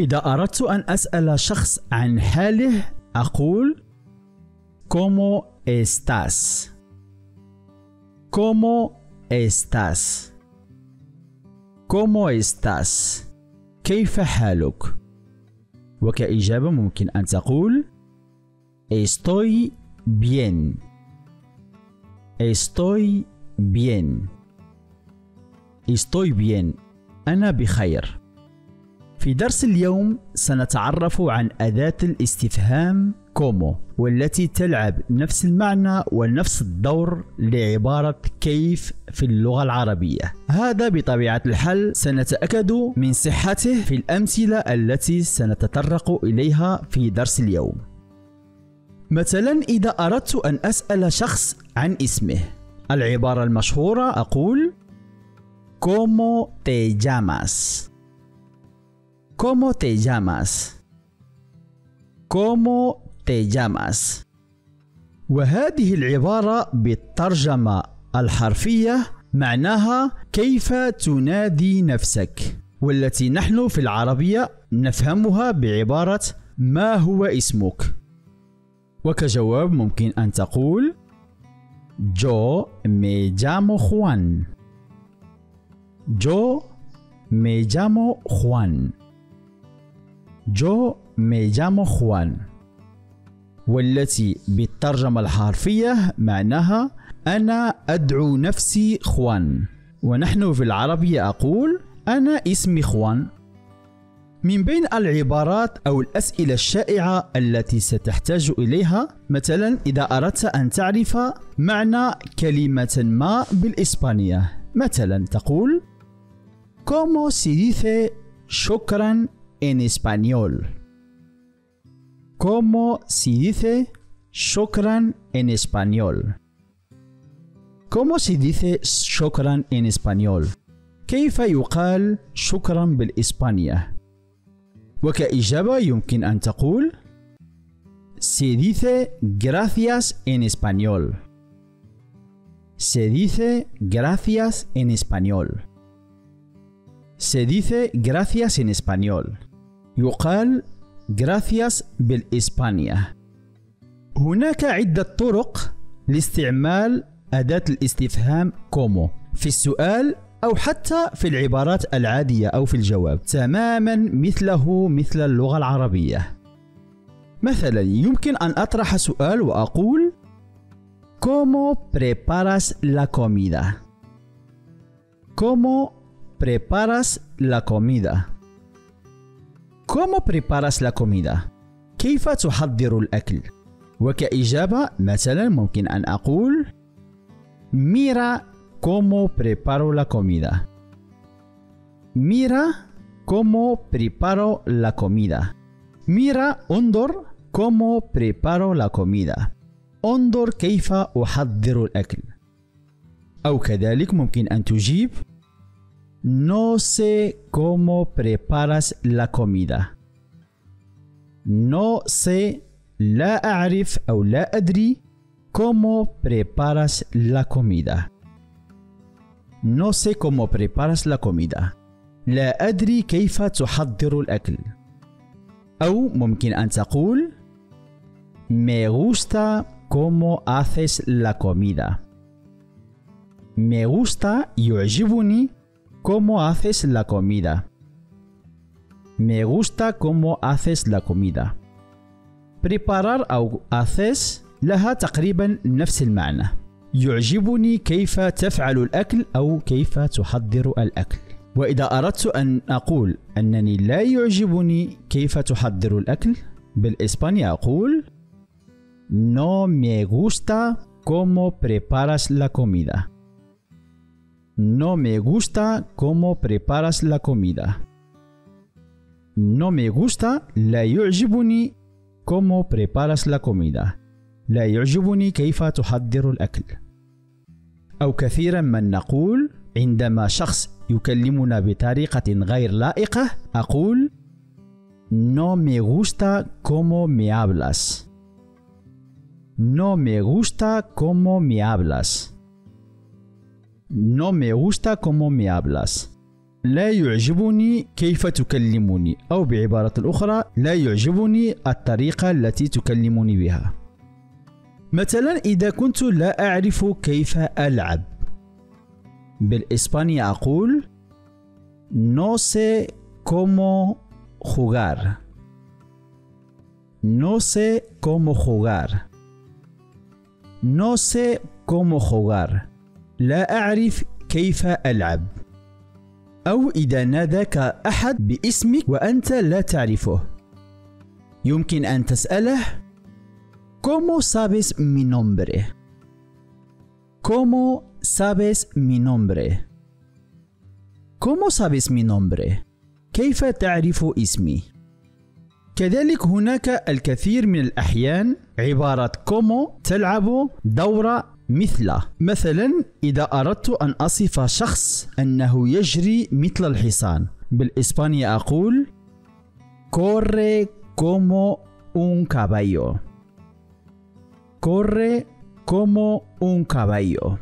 إذا أردت أن أسأل شخص عن حاله أقول ¿Cómo estás? ¿Cómo estás? ¿Cómo estás? كيف حالك؟ وكإجابة ممكن أن تقول Estoy bien. Estoy bien. Estoy bien. أنا بخير. في درس اليوم سنتعرف عن أداة الاستفهام كومو، والتي تلعب نفس المعنى ونفس الدور لعبارة كيف في اللغة العربية. هذا بطبيعة الحال سنتأكد من صحته في الأمثلة التي سنتطرق إليها في درس اليوم. مثلا إذا أردت أن أسأل شخص عن اسمه، العبارة المشهورة أقول ¿Cómo te llamas? ¿Cómo te llamas? ¿Cómo te llamas؟ وهذه العبارة بالترجمة الحرفية معناها كيف تنادي نفسك، والتي نحن في العربية نفهمها بعبارة ما هو اسمك؟ وكجواب ممكن أن تقول Yo me llamo Juan. Yo me llamo Juan. Yo me llamo Juan، والتي بالترجمة الحرفية معناها أنا أدعو نفسي خوان، ونحن في العربية أقول أنا اسمي خوان. من بين العبارات أو الأسئلة الشائعة التي ستحتاج إليها، مثلا إذا أردت أن تعرف معنى كلمة ما بالإسبانية، مثلا تقول ¿Cómo se dice شكرا en español? ¿Cómo se dice shukran en español? ¿Cómo se dice shukran en español? كيف يقال شكرا بالإسبانية؟ وكإجابة يمكن أن تقول Se dice gracias en español. Se dice gracias en español. Se dice gracias en español. يقال Gracias بالإسبانية. هناك عدة طرق لاستعمال أداة الاستفهام كومو في السؤال أو حتى في العبارات العادية أو في الجواب، تماما مثل اللغة العربية. مثلا يمكن أن أطرح سؤال وأقول ¿Cómo preparas la comida? ¿Cómo preparas la comida? ¿Cómo preparas la comida؟ كيف تحضر الأكل؟ وكإجابة مثلا ممكن أن أقول Mira cómo preparo la comida. Mira cómo preparo la comida. Mira انظر cómo preparo la comida. انظر كيف أحضر الأكل. أو كذلك ممكن أن تجيب No sé cómo preparas la comida. No sé، لا أعرف أو لا أدري، cómo preparas la comida. No sé cómo preparas la comida. لا أدري كيف تحضر الأكل. أو ممكن أن تقول Me gusta cómo haces la comida. Me gusta، يعجبني، ¿Cómo haces la comida? Me gusta cómo haces la comida. preparar أو haces لها تقريبا نفس المعنى. يعجبني كيف تفعل الأكل أو كيف تحضر الأكل. وإذا أردت أن أقول أنني لا يعجبني كيف تحضر الأكل بالإسبانيا أقول No me gusta cómo preparas la comida. No me gusta cómo preparas la comida. No me gusta، لا يعجبني cómo preparas la comida. لا يعجبني كيف تحضر الأكل. أو كثيرا ما نقول عندما شخص يكلمنا بطريقة غير لائقة أقول No me gusta cómo me hablas. No me gusta cómo me hablas. No me gusta cómo me hablas. لا يعجبني كيف تكلمني، أو بعبارة أخرى لا يعجبني الطريقة التي تكلمني بها. مثلا إذا كنت لا أعرف كيف ألعب بالإسبانية أقول No sé cómo jugar. No sé cómo jugar. No sé cómo jugar. لا أعرف كيف ألعب. أو إذا ناداك أحد باسمك وأنت لا تعرفه، يمكن أن تسأله ¿Cómo sabes mi nombre? ¿Cómo sabes mi nombre? ¿Cómo sabes mi nombre؟ كيف تعرف اسمي؟ كذلك هناك الكثير من الأحيان عبارة كومو تلعب دور مثل. مثلا إذا أردت أن أصف شخص أنه يجري مثل الحصان بالإسبانية أقول corre como un caballo. corre como un caballo.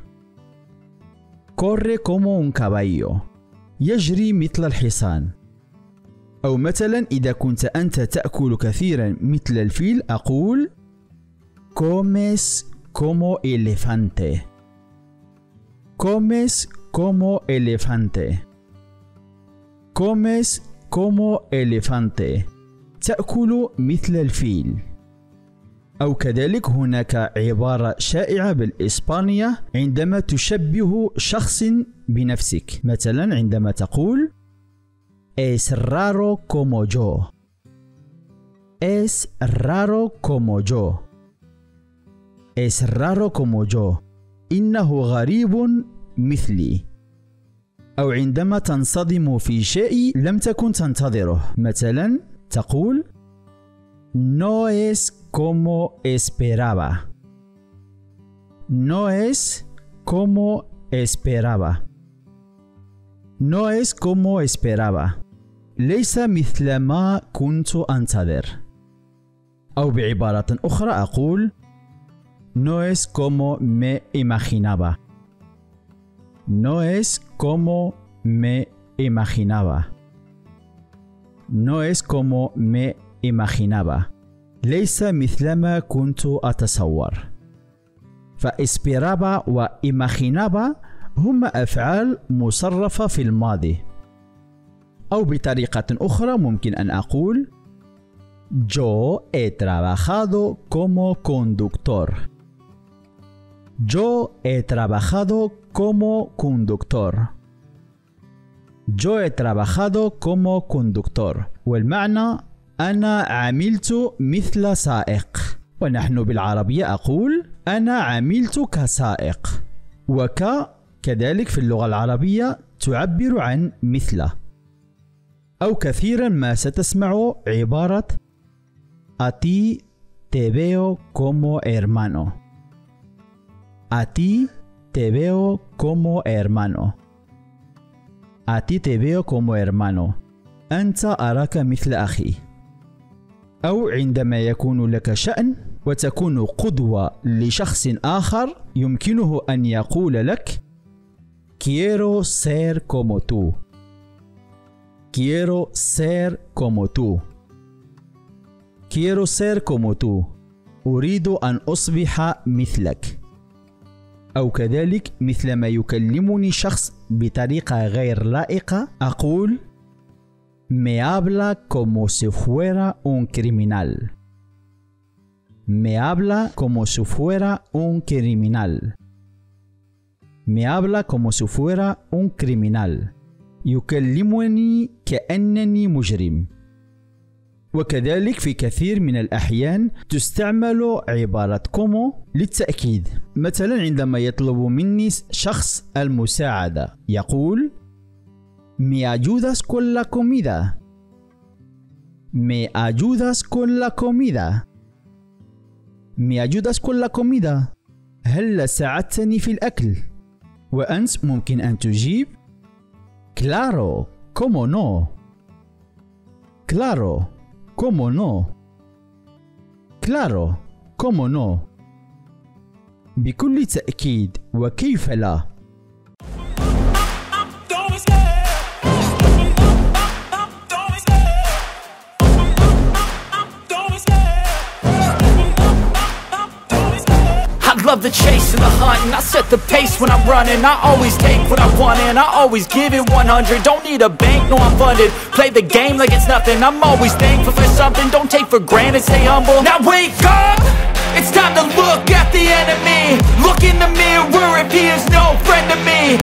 corre como un caballo. يجري مثل الحصان. أو مثلا إذا كنت أنت تأكل كثيرا مثل الفيل أقول comes como elefante. comes como elefante. comes como elefante. تأكل مثل الفيل. أو كذلك هناك عبارة شائعة بالإسبانية عندما تشبه شخص بنفسك، مثلا عندما تقول Es raro como yo. Es raro como yo. Es raro como yo. إنه غريب مثلي. أو عندما تنصدم في شيء لم تكن تنتظره، مثلا تقول No es como esperaba. No es como esperaba. No es como esperaba. ليس مثل ما كنت أنتظر. أو بعبارة أخرى أقول No es como me imaginaba. No es como me imaginaba. No es como me imaginaba. ليس مثل ما كنت أتصور. فإسبيرابا وإماخينابا هما أفعال مصرفة في الماضي. أو بطريقة أخرى ممكن أن أقول Yo he trabajado como conductor. Yo he trabajado como conductor. Yo he trabajado como conductor. والمعنى أنا عملت مثل سائق، ونحن بالعربية أقول أنا عملت كسائق. وك كذلك في اللغة العربية تعبر عن مثل. أو كثيرا ما ستسمع عبارة A ti te veo como hermano. A ti te veo como hermano. A ti te veo como hermano. أنت أراك مثل أخي. أو عندما يكون لك شأن وتكون قدوة لشخص آخر يمكنه أن يقول لك Quiero ser como tú. Quiero ser como tú. Quiero ser como tú. أريد أن أصبح مثلك. أو كذلك مثلما يكلمني شخص بطريقة غير لائقة أقول Me habla como si fuera un criminal. Me habla como si fuera un criminal. Me habla como si fuera un criminal. يكلمني كأنني مجرم. وكذلك في كثير من الأحيان تستعمل عبارة como للتأكيد. مثلا عندما يطلب مني شخص المساعدة يقول Me ayudas con la comida. Me ayudas con la comida. Me ayudas con la comida. هل ساعدتني في الأكل؟ وأنت ممكن أن تجيب Claro, como no. Claro, como no. Claro, como no. بكل تأكيد وكيف لا. the chase and the hunt, and I set the pace when I'm running. I always take what I want and I always give it 100. Don't need a bank, no, I'm funded. Play the game like it's nothing. I'm always thankful for something. Don't take for granted, stay humble. Now wake up, it's time to look at the enemy. Look in the mirror if he is no friend to me.